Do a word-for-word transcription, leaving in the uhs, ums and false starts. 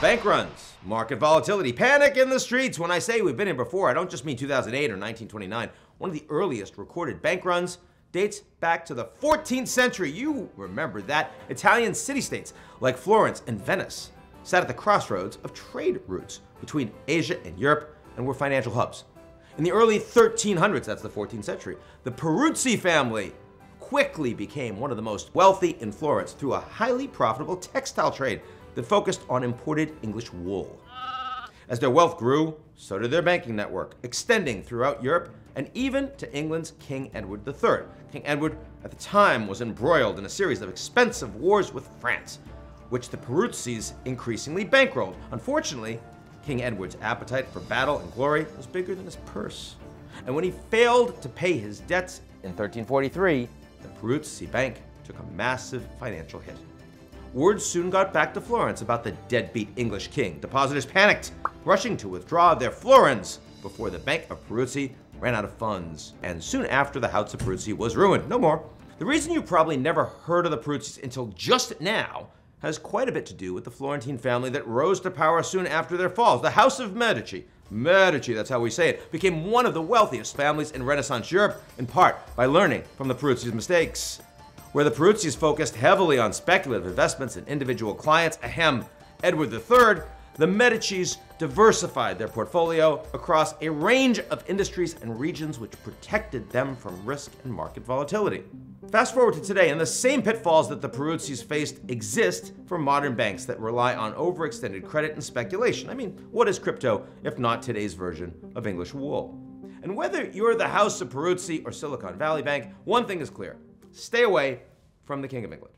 Bank runs, market volatility, panic in the streets. When I say we've been here before, I don't just mean two thousand eight or nineteen twenty-nine. One of the earliest recorded bank runs dates back to the fourteenth century. You remember that. Italian city-states like Florence and Venice sat at the crossroads of trade routes between Asia and Europe and were financial hubs. In the early thirteen hundreds, that's the fourteenth century, the Peruzzi family quickly became one of the most wealthy in Florence through a highly profitable textile trade that focused on imported English wool. As their wealth grew, so did their banking network, extending throughout Europe and even to England's King Edward the third. King Edward, at the time, was embroiled in a series of expensive wars with France, which the Peruzzis increasingly bankrolled. Unfortunately, King Edward's appetite for battle and glory was bigger than his purse. And when he failed to pay his debts in thirteen forty-three, the Peruzzi Bank took a massive financial hit. Word soon got back to Florence about the deadbeat English king. Depositors panicked, rushing to withdraw their florins before the Bank of Peruzzi ran out of funds. And soon after, the House of Peruzzi was ruined. No more. The reason you probably never heard of the Peruzzis until just now has quite a bit to do with the Florentine family that rose to power soon after their falls. The House of Medici, Medici, that's how we say it, became one of the wealthiest families in Renaissance Europe, in part by learning from the Peruzzi's mistakes. Where the Peruzzis focused heavily on speculative investments and individual clients, ahem, Edward the third, the Medicis diversified their portfolio across a range of industries and regions which protected them from risk and market volatility. Fast forward to today, and the same pitfalls that the Peruzzis faced exist for modern banks that rely on overextended credit and speculation. I mean, what is crypto if not today's version of English wool? And whether you're the House of Peruzzi or Silicon Valley Bank, one thing is clear. Stay away from the King of England.